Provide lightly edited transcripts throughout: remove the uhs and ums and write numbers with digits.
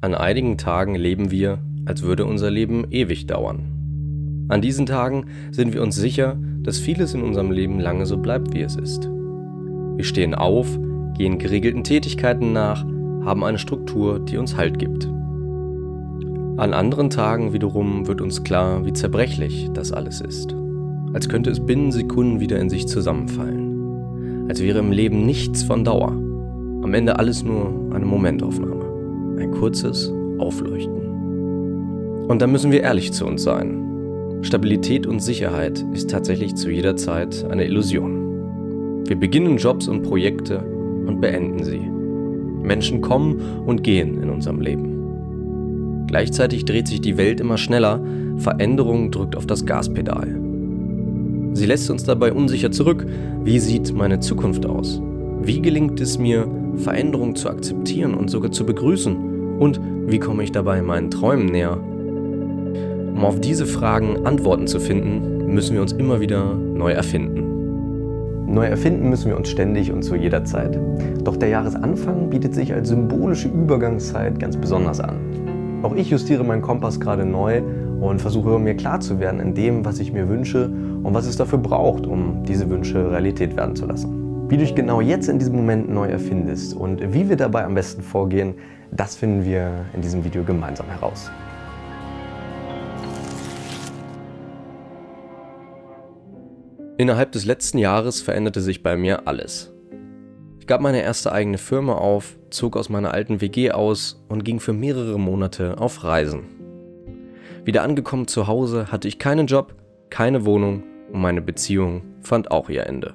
An einigen Tagen leben wir, als würde unser Leben ewig dauern. An diesen Tagen sind wir uns sicher, dass vieles in unserem Leben lange so bleibt, wie es ist. Wir stehen auf, gehen geregelten Tätigkeiten nach, haben eine Struktur, die uns Halt gibt. An anderen Tagen wiederum wird uns klar, wie zerbrechlich das alles ist. Als könnte es binnen Sekunden wieder in sich zusammenfallen. Als wäre im Leben nichts von Dauer. Am Ende alles nur eine Momentaufnahme. Ein kurzes Aufleuchten. Und da müssen wir ehrlich zu uns sein. Stabilität und Sicherheit ist tatsächlich zu jeder Zeit eine Illusion. Wir beginnen Jobs und Projekte und beenden sie. Menschen kommen und gehen in unserem Leben. Gleichzeitig dreht sich die Welt immer schneller, Veränderung drückt auf das Gaspedal. Sie lässt uns dabei unsicher zurück. Wie sieht meine Zukunft aus? Wie gelingt es mir, Veränderungen zu akzeptieren und sogar zu begrüßen? Und wie komme ich dabei meinen Träumen näher? Um auf diese Fragen Antworten zu finden, müssen wir uns immer wieder neu erfinden. Neu erfinden müssen wir uns ständig und zu jeder Zeit. Doch der Jahresanfang bietet sich als symbolische Übergangszeit ganz besonders an. Auch ich justiere meinen Kompass gerade neu und versuche mir klar zu werden in dem, was ich mir wünsche und was es dafür braucht, um diese Wünsche Realität werden zu lassen. Wie du dich genau jetzt in diesem Moment neu erfindest und wie wir dabei am besten vorgehen, das finden wir in diesem Video gemeinsam heraus. Innerhalb des letzten Jahres veränderte sich bei mir alles. Ich gab meine erste eigene Firma auf, zog aus meiner alten WG aus und ging für mehrere Monate auf Reisen. Wieder angekommen zu Hause hatte ich keinen Job, keine Wohnung und meine Beziehung fand auch ihr Ende.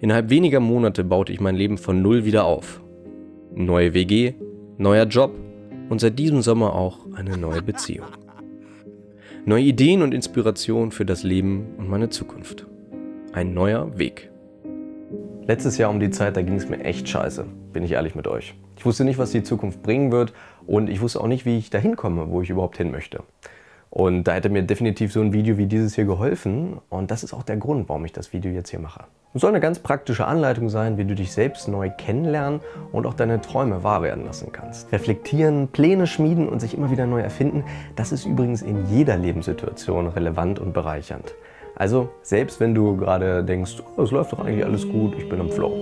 Innerhalb weniger Monate baute ich mein Leben von Null wieder auf. Neue WG, neuer Job und seit diesem Sommer auch eine neue Beziehung. Neue Ideen und Inspiration für das Leben und meine Zukunft. Ein neuer Weg. Letztes Jahr um die Zeit, da ging es mir echt scheiße, bin ich ehrlich mit euch. Ich wusste nicht, was die Zukunft bringen wird und ich wusste auch nicht, wie ich dahin komme, wo ich überhaupt hin möchte. Und da hätte mir definitiv so ein Video wie dieses hier geholfen und das ist auch der Grund, warum ich das Video jetzt hier mache. Es soll eine ganz praktische Anleitung sein, wie du dich selbst neu kennenlernen und auch deine Träume wahr werden lassen kannst. Reflektieren, Pläne schmieden und sich immer wieder neu erfinden, das ist übrigens in jeder Lebenssituation relevant und bereichernd. Also, selbst wenn du gerade denkst, oh, es läuft doch eigentlich alles gut, ich bin im Flow.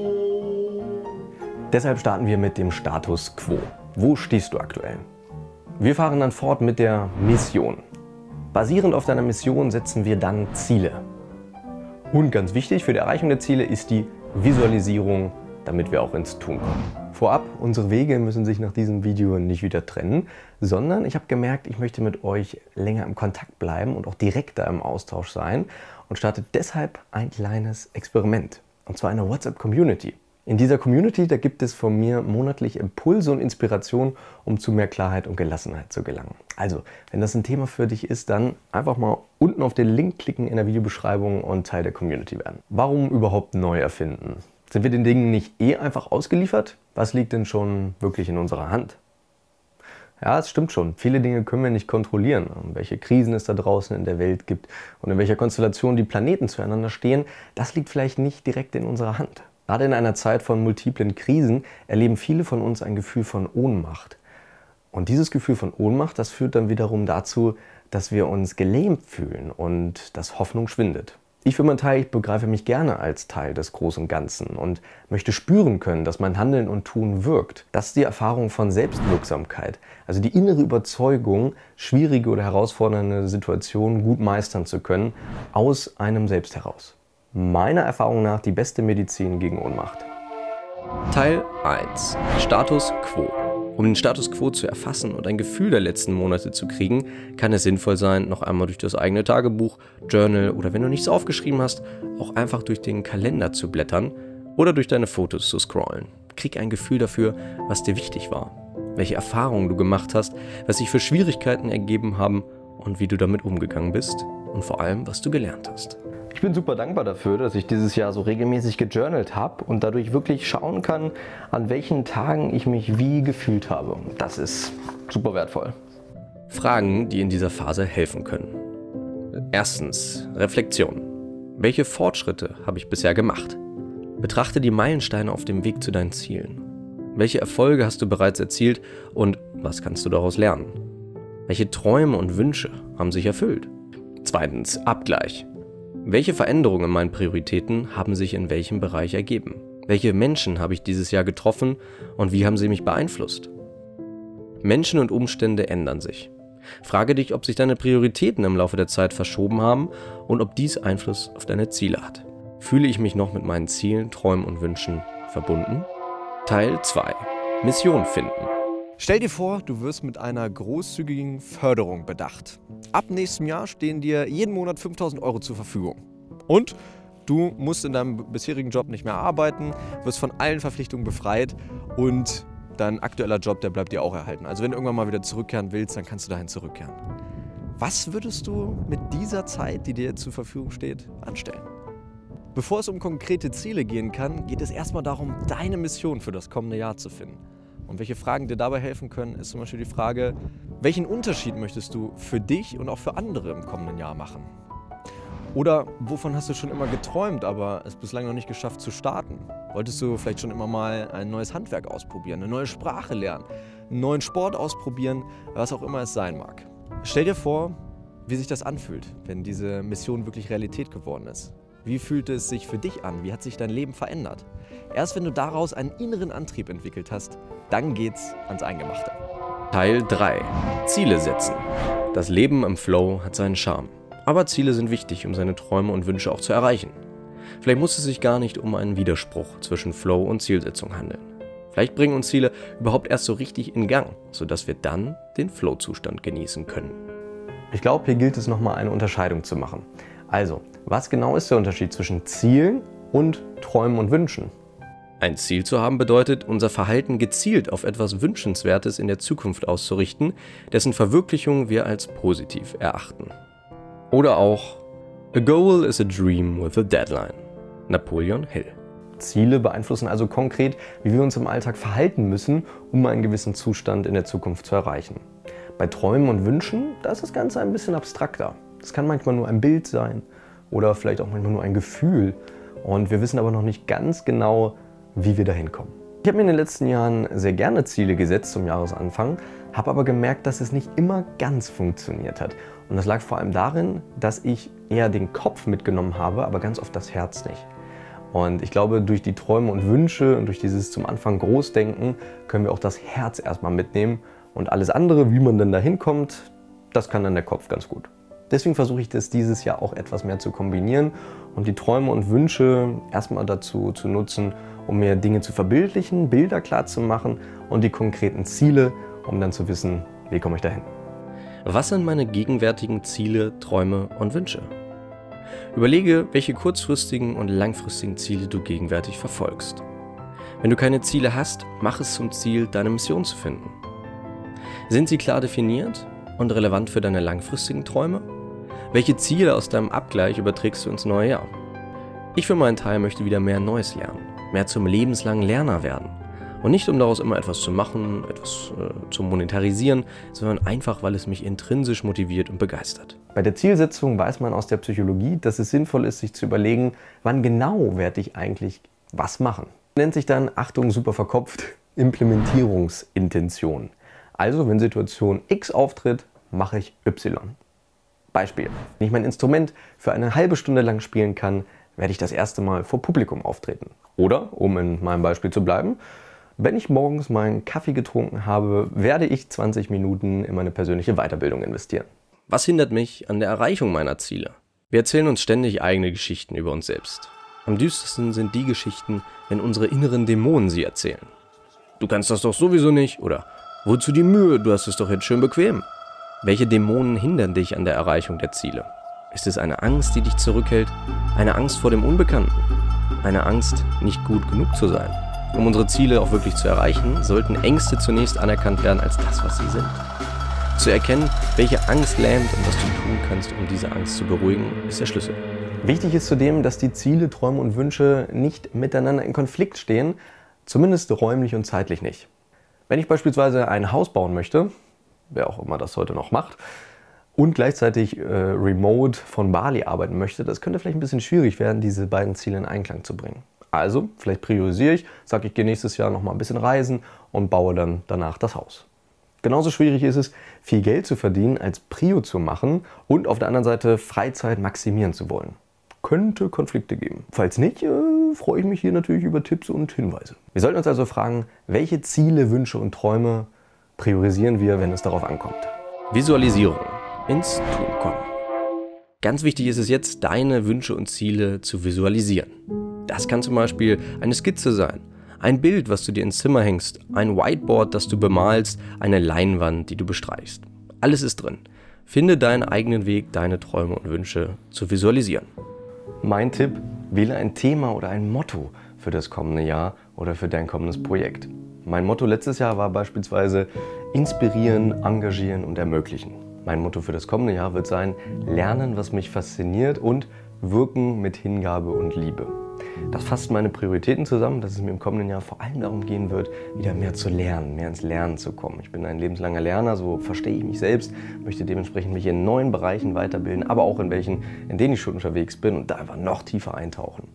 Deshalb starten wir mit dem Status Quo. Wo stehst du aktuell? Wir fahren dann fort mit der Mission. Basierend auf deiner Mission setzen wir dann Ziele. Und ganz wichtig für die Erreichung der Ziele ist die Visualisierung, damit wir auch ins Tun kommen. Vorab, unsere Wege müssen sich nach diesem Video nicht wieder trennen, sondern ich habe gemerkt, ich möchte mit euch länger im Kontakt bleiben und auch direkter im Austausch sein und starte deshalb ein kleines Experiment, und zwar eine WhatsApp-Community. In dieser Community, da gibt es von mir monatlich Impulse und Inspiration, um zu mehr Klarheit und Gelassenheit zu gelangen. Also, wenn das ein Thema für dich ist, dann einfach mal unten auf den Link klicken in der Videobeschreibung und Teil der Community werden. Warum überhaupt neu erfinden? Sind wir den Dingen nicht eh einfach ausgeliefert? Was liegt denn schon wirklich in unserer Hand? Ja, es stimmt schon. Viele Dinge können wir nicht kontrollieren. Welche Krisen es da draußen in der Welt gibt und in welcher Konstellation die Planeten zueinander stehen, das liegt vielleicht nicht direkt in unserer Hand. Gerade in einer Zeit von multiplen Krisen erleben viele von uns ein Gefühl von Ohnmacht. Und dieses Gefühl von Ohnmacht, das führt dann wiederum dazu, dass wir uns gelähmt fühlen und dass Hoffnung schwindet. Ich für meinen Teil, ich begreife mich gerne als Teil des Großen und Ganzen und möchte spüren können, dass mein Handeln und Tun wirkt. Das ist die Erfahrung von Selbstwirksamkeit, also die innere Überzeugung, schwierige oder herausfordernde Situationen gut meistern zu können, aus einem selbst heraus. Meiner Erfahrung nach die beste Medizin gegen Ohnmacht. Teil 1. Status Quo. Um den Status Quo zu erfassen und ein Gefühl der letzten Monate zu kriegen, kann es sinnvoll sein, noch einmal durch das eigene Tagebuch, Journal oder wenn du nichts aufgeschrieben hast, auch einfach durch den Kalender zu blättern oder durch deine Fotos zu scrollen. Krieg ein Gefühl dafür, was dir wichtig war, welche Erfahrungen du gemacht hast, was sich für Schwierigkeiten ergeben haben und wie du damit umgegangen bist und vor allem, was du gelernt hast. Ich bin super dankbar dafür, dass ich dieses Jahr so regelmäßig gejournalt habe und dadurch wirklich schauen kann, an welchen Tagen ich mich wie gefühlt habe. Das ist super wertvoll. Fragen, die in dieser Phase helfen können. Erstens, Reflexion. Welche Fortschritte habe ich bisher gemacht? Betrachte die Meilensteine auf dem Weg zu deinen Zielen. Welche Erfolge hast du bereits erzielt und was kannst du daraus lernen? Welche Träume und Wünsche haben sich erfüllt? Zweitens, Abgleich. Welche Veränderungen in meinen Prioritäten haben sich in welchem Bereich ergeben? Welche Menschen habe ich dieses Jahr getroffen und wie haben sie mich beeinflusst? Menschen und Umstände ändern sich. Frage dich, ob sich deine Prioritäten im Laufe der Zeit verschoben haben und ob dies Einfluss auf deine Ziele hat. Fühle ich mich noch mit meinen Zielen, Träumen und Wünschen verbunden? Teil 2. Mission finden. Stell dir vor, du wirst mit einer großzügigen Förderung bedacht. Ab nächstem Jahr stehen dir jeden Monat 5.000 € zur Verfügung. Und du musst in deinem bisherigen Job nicht mehr arbeiten, wirst von allen Verpflichtungen befreit und dein aktueller Job, der bleibt dir auch erhalten. Also wenn du irgendwann mal wieder zurückkehren willst, dann kannst du dahin zurückkehren. Was würdest du mit dieser Zeit, die dir zur Verfügung steht, anstellen? Bevor es um konkrete Ziele gehen kann, geht es erstmal darum, deine Mission für das kommende Jahr zu finden. Und welche Fragen dir dabei helfen können, ist zum Beispiel die Frage, welchen Unterschied möchtest du für dich und auch für andere im kommenden Jahr machen? Oder wovon hast du schon immer geträumt, aber es bislang noch nicht geschafft zu starten? Wolltest du vielleicht schon immer mal ein neues Handwerk ausprobieren, eine neue Sprache lernen, einen neuen Sport ausprobieren, was auch immer es sein mag? Stell dir vor, wie sich das anfühlt, wenn diese Mission wirklich Realität geworden ist. Wie fühlte es sich für dich an? Wie hat sich dein Leben verändert? Erst wenn du daraus einen inneren Antrieb entwickelt hast, dann geht's ans Eingemachte. Teil 3. Ziele setzen. Das Leben im Flow hat seinen Charme. Aber Ziele sind wichtig, um seine Träume und Wünsche auch zu erreichen. Vielleicht muss es sich gar nicht um einen Widerspruch zwischen Flow und Zielsetzung handeln. Vielleicht bringen uns Ziele überhaupt erst so richtig in Gang, sodass wir dann den Flow-Zustand genießen können. Ich glaube, hier gilt es nochmal eine Unterscheidung zu machen. Also, was genau ist der Unterschied zwischen Zielen und Träumen und Wünschen? Ein Ziel zu haben bedeutet, unser Verhalten gezielt auf etwas Wünschenswertes in der Zukunft auszurichten, dessen Verwirklichung wir als positiv erachten. Oder auch, a goal is a dream with a deadline. Napoleon Hill. Ziele beeinflussen also konkret, wie wir uns im Alltag verhalten müssen, um einen gewissen Zustand in der Zukunft zu erreichen. Bei Träumen und Wünschen, da ist das Ganze ein bisschen abstrakter. Es kann manchmal nur ein Bild sein oder vielleicht auch manchmal nur ein Gefühl. Und wir wissen aber noch nicht ganz genau, wie wir dahin kommen. Ich habe mir in den letzten Jahren sehr gerne Ziele gesetzt zum Jahresanfang, habe aber gemerkt, dass es nicht immer ganz funktioniert hat. Und das lag vor allem darin, dass ich eher den Kopf mitgenommen habe, aber ganz oft das Herz nicht. Und ich glaube, durch die Träume und Wünsche und durch dieses zum Anfang Großdenken können wir auch das Herz erstmal mitnehmen. Und alles andere, wie man denn dahin kommt, das kann dann der Kopf ganz gut. Deswegen versuche ich das dieses Jahr auch etwas mehr zu kombinieren und die Träume und Wünsche erstmal dazu zu nutzen, um mir Dinge zu verbildlichen, Bilder klar zu machen und die konkreten Ziele, um dann zu wissen, wie komme ich dahin. Was sind meine gegenwärtigen Ziele, Träume und Wünsche? Überlege, welche kurzfristigen und langfristigen Ziele du gegenwärtig verfolgst. Wenn du keine Ziele hast, mach es zum Ziel, deine Mission zu finden. Sind sie klar definiert und relevant für deine langfristigen Träume? Welche Ziele aus deinem Abgleich überträgst du ins neue Jahr? Ich für meinen Teil möchte wieder mehr Neues lernen, mehr zum lebenslangen Lerner werden. Und nicht, um daraus immer etwas zu machen, etwas zu monetarisieren, sondern einfach, weil es mich intrinsisch motiviert und begeistert. Bei der Zielsetzung weiß man aus der Psychologie, dass es sinnvoll ist, sich zu überlegen, wann genau werde ich eigentlich was machen. Nennt sich dann, Achtung, super verkopft, Implementierungsintention. Also, wenn Situation X auftritt, mache ich Y. Beispiel: Wenn ich mein Instrument für eine halbe Stunde lang spielen kann, werde ich das erste Mal vor Publikum auftreten. Oder, um in meinem Beispiel zu bleiben, wenn ich morgens meinen Kaffee getrunken habe, werde ich 20 Minuten in meine persönliche Weiterbildung investieren. Was hindert mich an der Erreichung meiner Ziele? Wir erzählen uns ständig eigene Geschichten über uns selbst. Am düstersten sind die Geschichten, wenn unsere inneren Dämonen sie erzählen. Du kannst das doch sowieso nicht, oder? Wozu die Mühe? Du hast es doch jetzt schön bequem. Welche Dämonen hindern dich an der Erreichung der Ziele? Ist es eine Angst, die dich zurückhält? Eine Angst vor dem Unbekannten? Eine Angst, nicht gut genug zu sein? Um unsere Ziele auch wirklich zu erreichen, sollten Ängste zunächst anerkannt werden als das, was sie sind. Zu erkennen, welche Angst lähmt und was du tun kannst, um diese Angst zu beruhigen, ist der Schlüssel. Wichtig ist zudem, dass die Ziele, Träume und Wünsche nicht miteinander in Konflikt stehen, zumindest räumlich und zeitlich nicht. Wenn ich beispielsweise ein Haus bauen möchte, wer auch immer das heute noch macht, und gleichzeitig remote von Bali arbeiten möchte, das könnte vielleicht ein bisschen schwierig werden, diese beiden Ziele in Einklang zu bringen. Also vielleicht priorisiere ich, sage ich gehe nächstes Jahr nochmal ein bisschen reisen und baue dann danach das Haus. Genauso schwierig ist es, viel Geld zu verdienen, als Prio zu machen und auf der anderen Seite Freizeit maximieren zu wollen. Könnte Konflikte geben. Falls nicht, freue ich mich hier natürlich über Tipps und Hinweise. Wir sollten uns also fragen, welche Ziele, Wünsche und Träume priorisieren wir, wenn es darauf ankommt. Visualisierung. Ins Tun kommen. Ganz wichtig ist es jetzt, deine Wünsche und Ziele zu visualisieren. Das kann zum Beispiel eine Skizze sein, ein Bild, was du dir ins Zimmer hängst, ein Whiteboard, das du bemalst, eine Leinwand, die du bestreichst. Alles ist drin. Finde deinen eigenen Weg, deine Träume und Wünsche zu visualisieren. Mein Tipp, wähle ein Thema oder ein Motto für das kommende Jahr oder für dein kommendes Projekt. Mein Motto letztes Jahr war beispielsweise inspirieren, engagieren und ermöglichen. Mein Motto für das kommende Jahr wird sein, lernen, was mich fasziniert und wirken mit Hingabe und Liebe. Das fasst meine Prioritäten zusammen, dass es mir im kommenden Jahr vor allem darum gehen wird, wieder mehr zu lernen, mehr ins Lernen zu kommen. Ich bin ein lebenslanger Lerner, so verstehe ich mich selbst, möchte dementsprechend mich in neuen Bereichen weiterbilden, aber auch in welchen, in denen ich schon unterwegs bin und da einfach noch tiefer eintauchen.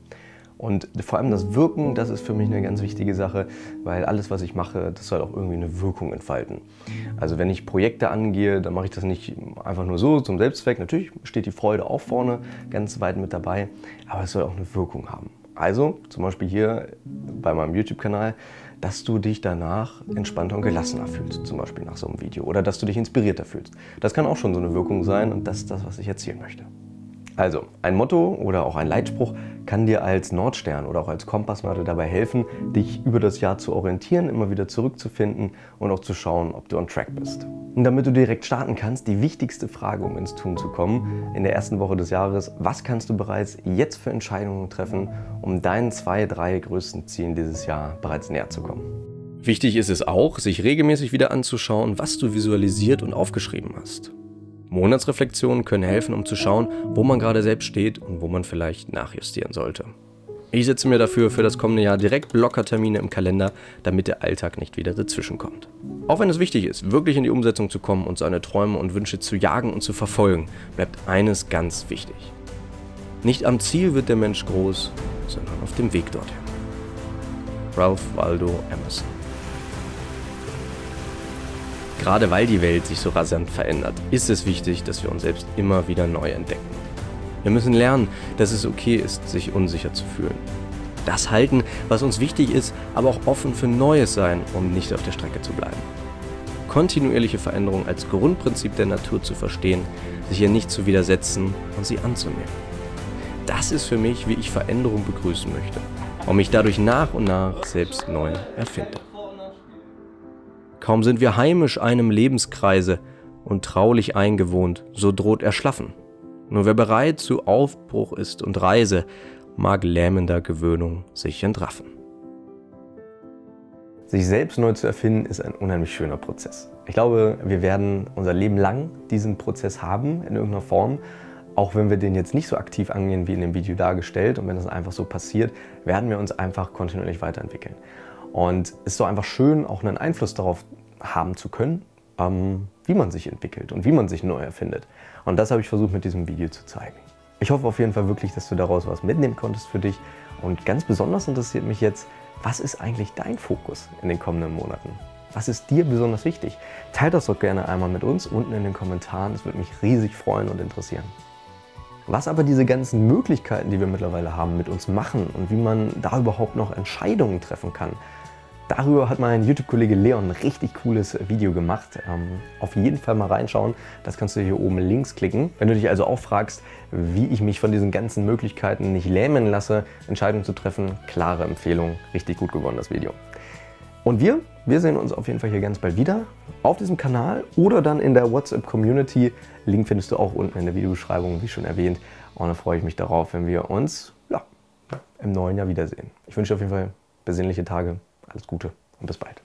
Und vor allem das Wirken, das ist für mich eine ganz wichtige Sache, weil alles, was ich mache, das soll auch irgendwie eine Wirkung entfalten. Also wenn ich Projekte angehe, dann mache ich das nicht einfach nur so zum Selbstzweck. Natürlich steht die Freude auch vorne ganz weit mit dabei, aber es soll auch eine Wirkung haben. Also zum Beispiel hier bei meinem YouTube-Kanal, dass du dich danach entspannter und gelassener fühlst, zum Beispiel nach so einem Video. Oder dass du dich inspirierter fühlst. Das kann auch schon so eine Wirkung sein und das ist das, was ich erzählen möchte. Also ein Motto oder auch ein Leitspruch kann dir als Nordstern oder auch als Kompassnadel dabei helfen, dich über das Jahr zu orientieren, immer wieder zurückzufinden und auch zu schauen, ob du on track bist. Und damit du direkt starten kannst, die wichtigste Frage, um ins Tun zu kommen, in der ersten Woche des Jahres, was kannst du bereits jetzt für Entscheidungen treffen, um deinen 2, 3 größten Zielen dieses Jahr bereits näher zu kommen? Wichtig ist es auch, sich regelmäßig wieder anzuschauen, was du visualisiert und aufgeschrieben hast. Monatsreflexionen können helfen, um zu schauen, wo man gerade selbst steht und wo man vielleicht nachjustieren sollte. Ich setze mir dafür für das kommende Jahr direkt Blockertermine im Kalender, damit der Alltag nicht wieder dazwischen kommt. Auch wenn es wichtig ist, wirklich in die Umsetzung zu kommen und seine Träume und Wünsche zu jagen und zu verfolgen, bleibt eines ganz wichtig. Nicht am Ziel wird der Mensch groß, sondern auf dem Weg dorthin. Ralph Waldo Emerson. Gerade weil die Welt sich so rasant verändert, ist es wichtig, dass wir uns selbst immer wieder neu entdecken. Wir müssen lernen, dass es okay ist, sich unsicher zu fühlen. Das halten, was uns wichtig ist, aber auch offen für Neues sein, um nicht auf der Strecke zu bleiben. Kontinuierliche Veränderung als Grundprinzip der Natur zu verstehen, sich ihr nicht zu widersetzen und sie anzunehmen. Das ist für mich, wie ich Veränderung begrüßen möchte und mich dadurch nach und nach selbst neu erfinde. Kaum sind wir heimisch einem Lebenskreise und traulich eingewohnt, so droht Erschlaffen. Nur wer bereit zu Aufbruch ist und Reise, mag lähmender Gewöhnung sich entraffen. Sich selbst neu zu erfinden, ist ein unheimlich schöner Prozess. Ich glaube, wir werden unser Leben lang diesen Prozess haben in irgendeiner Form. Auch wenn wir den jetzt nicht so aktiv angehen, wie in dem Video dargestellt und wenn das einfach so passiert, werden wir uns einfach kontinuierlich weiterentwickeln. Und es ist doch einfach schön, auch einen Einfluss darauf haben zu können, wie man sich entwickelt und wie man sich neu erfindet. Und das habe ich versucht mit diesem Video zu zeigen. Ich hoffe auf jeden Fall wirklich, dass du daraus was mitnehmen konntest für dich. Und ganz besonders interessiert mich jetzt, was ist eigentlich dein Fokus in den kommenden Monaten? Was ist dir besonders wichtig? Teil das doch gerne einmal mit uns unten in den Kommentaren. Es würde mich riesig freuen und interessieren. Was aber diese ganzen Möglichkeiten, die wir mittlerweile haben, mit uns machen und wie man da überhaupt noch Entscheidungen treffen kann, darüber hat mein YouTube-Kollege Leon ein richtig cooles Video gemacht. Auf jeden Fall mal reinschauen. Das kannst du hier oben links klicken. Wenn du dich also auch fragst, wie ich mich von diesen ganzen Möglichkeiten nicht lähmen lasse, Entscheidungen zu treffen, klare Empfehlung. Richtig gut geworden, das Video. Und wir sehen uns auf jeden Fall hier ganz bald wieder. Auf diesem Kanal oder dann in der WhatsApp-Community. Link findest du auch unten in der Videobeschreibung, wie schon erwähnt. Und dann freue ich mich darauf, wenn wir uns im neuen Jahr wiedersehen. Ich wünsche dir auf jeden Fall besinnliche Tage. Alles Gute und bis bald.